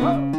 Whoa.